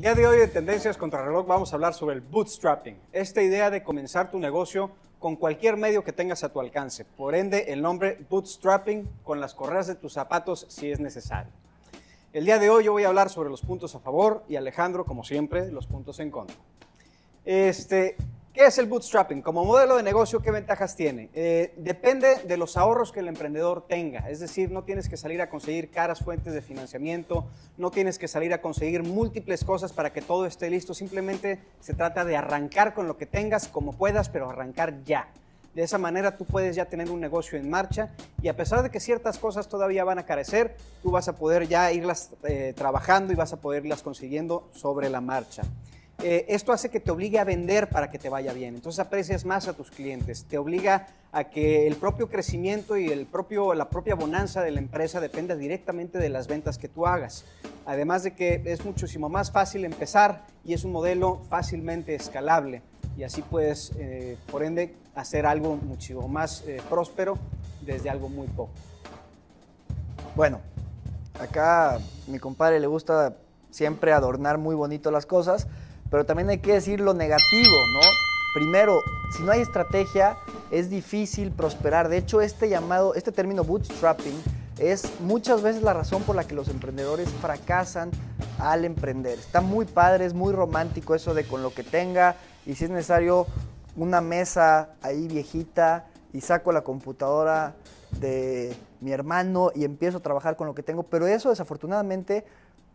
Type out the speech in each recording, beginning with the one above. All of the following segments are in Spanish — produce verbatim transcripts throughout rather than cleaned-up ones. El día de hoy de Tendencias Contra Reloj vamos a hablar sobre el bootstrapping, esta idea de comenzar tu negocio con cualquier medio que tengas a tu alcance, por ende el nombre bootstrapping, con las correas de tus zapatos si es necesario. El día de hoy yo voy a hablar sobre los puntos a favor y Alejandro, como siempre, los puntos en contra. Este, ¿Qué es el bootstrapping? Como modelo de negocio, ¿qué ventajas tiene? Eh, depende de los ahorros que el emprendedor tenga, es decir, no tienes que salir a conseguir caras fuentes de financiamiento, no tienes que salir a conseguir múltiples cosas para que todo esté listo, simplemente se trata de arrancar con lo que tengas como puedas, pero arrancar ya. De esa manera tú puedes ya tener un negocio en marcha y a pesar de que ciertas cosas todavía van a carecer, tú vas a poder ya irlas eh, trabajando y vas a poder irlas consiguiendo sobre la marcha. Eh, esto hace que te obligue a vender para que te vaya bien, entonces aprecias más a tus clientes, te obliga a que el propio crecimiento y el propio, la propia bonanza de la empresa dependa directamente de las ventas que tú hagas, además de que es muchísimo más fácil empezar y es un modelo fácilmente escalable y así puedes, eh, por ende, hacer algo muchísimo más eh, próspero desde algo muy poco. Bueno, acá a mi compadre le gusta siempre adornar muy bonito las cosas, pero también hay que decir lo negativo, ¿no? Primero, si no hay estrategia, es difícil prosperar. De hecho, este llamado, este término bootstrapping es muchas veces la razón por la que los emprendedores fracasan al emprender. Está muy padre, es muy romántico eso de con lo que tenga, y si es necesario una mesa ahí viejita y saco la computadora de mi hermano y empiezo a trabajar con lo que tengo, pero eso desafortunadamente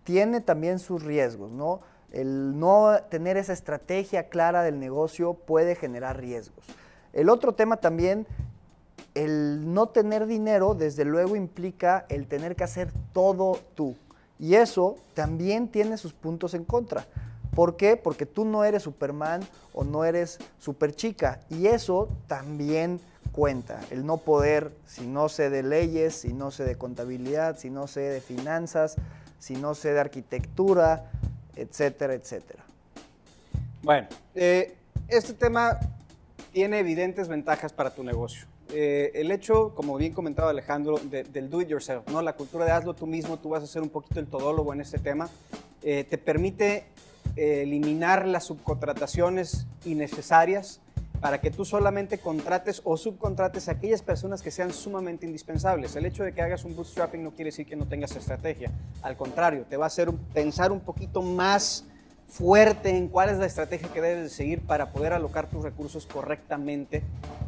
tiene también sus riesgos, ¿no? El no tener esa estrategia clara del negocio puede generar riesgos. El otro tema también, el no tener dinero, desde luego implica el tener que hacer todo tú. Y eso también tiene sus puntos en contra. ¿Por qué? Porque tú no eres Superman o no eres Superchica. Y eso también cuenta. El no poder, si no sé de leyes, si no sé de contabilidad, si no sé de finanzas, si no sé de arquitectura, etcétera, etcétera. Bueno, eh, este tema tiene evidentes ventajas para tu negocio. Eh, el hecho, como bien comentaba Alejandro, de, del do it yourself, ¿no? La cultura de hazlo tú mismo, tú vas a ser un poquito el todólogo en este tema, eh, te permite eh, eliminar las subcontrataciones innecesarias para que tú solamente contrates o subcontrates a aquellas personas que sean sumamente indispensables. El hecho de que hagas un bootstrapping no quiere decir que no tengas estrategia. Al contrario, te va a hacer pensar un poquito más fuerte en cuál es la estrategia que debes de seguir para poder alocar tus recursos correctamente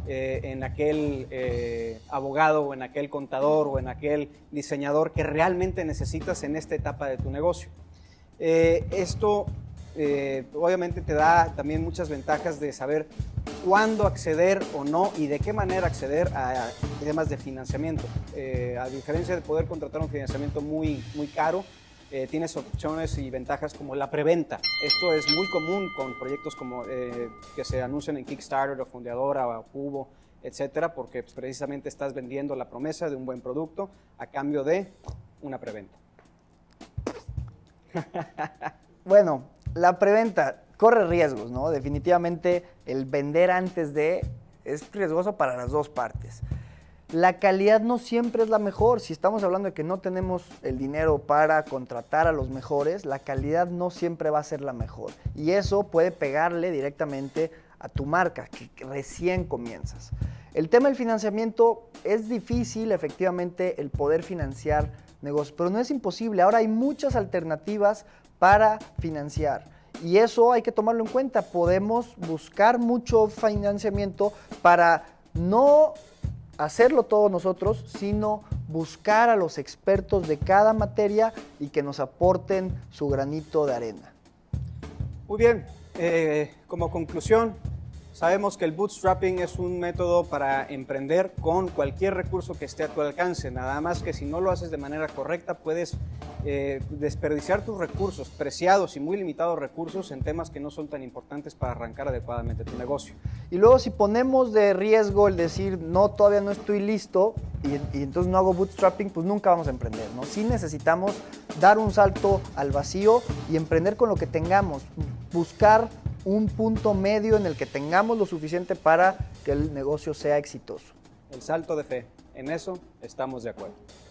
eh, en aquel eh, abogado o en aquel contador o en aquel diseñador que realmente necesitas en esta etapa de tu negocio. Eh, esto eh, obviamente te da también muchas ventajas de saber cuándo acceder o no y de qué manera acceder a temas de financiamiento. Eh, a diferencia de poder contratar un financiamiento muy, muy caro, eh, tienes opciones y ventajas como la preventa. Esto es muy común con proyectos como, eh, que se anuncian en Kickstarter o Fundeadora o Cubo, etcétera, porque precisamente estás vendiendo la promesa de un buen producto a cambio de una preventa. Bueno, la preventa corre riesgos, ¿no? Definitivamente el vender antes de es riesgoso para las dos partes. La calidad no siempre es la mejor. Si estamos hablando de que no tenemos el dinero para contratar a los mejores, la calidad no siempre va a ser la mejor. Y eso puede pegarle directamente a tu marca, que recién comienzas. El tema del financiamiento es difícil, efectivamente, el poder financiar negocios, pero no es imposible. Ahora hay muchas alternativas para financiar. Y eso hay que tomarlo en cuenta. Podemos buscar mucho financiamiento para no hacerlo todos nosotros, sino buscar a los expertos de cada materia y que nos aporten su granito de arena. Muy bien. Eh, como conclusión, sabemos que el bootstrapping es un método para emprender con cualquier recurso que esté a tu alcance. Nada más que si no lo haces de manera correcta, puedes Eh, desperdiciar tus recursos, preciados y muy limitados recursos en temas que no son tan importantes para arrancar adecuadamente tu negocio. Y luego si ponemos de riesgo el decir, no, todavía no estoy listo y, y entonces no hago bootstrapping, pues nunca vamos a emprender, ¿no? Sí necesitamos dar un salto al vacío y emprender con lo que tengamos, buscar un punto medio en el que tengamos lo suficiente para que el negocio sea exitoso. El salto de fe, en eso estamos de acuerdo.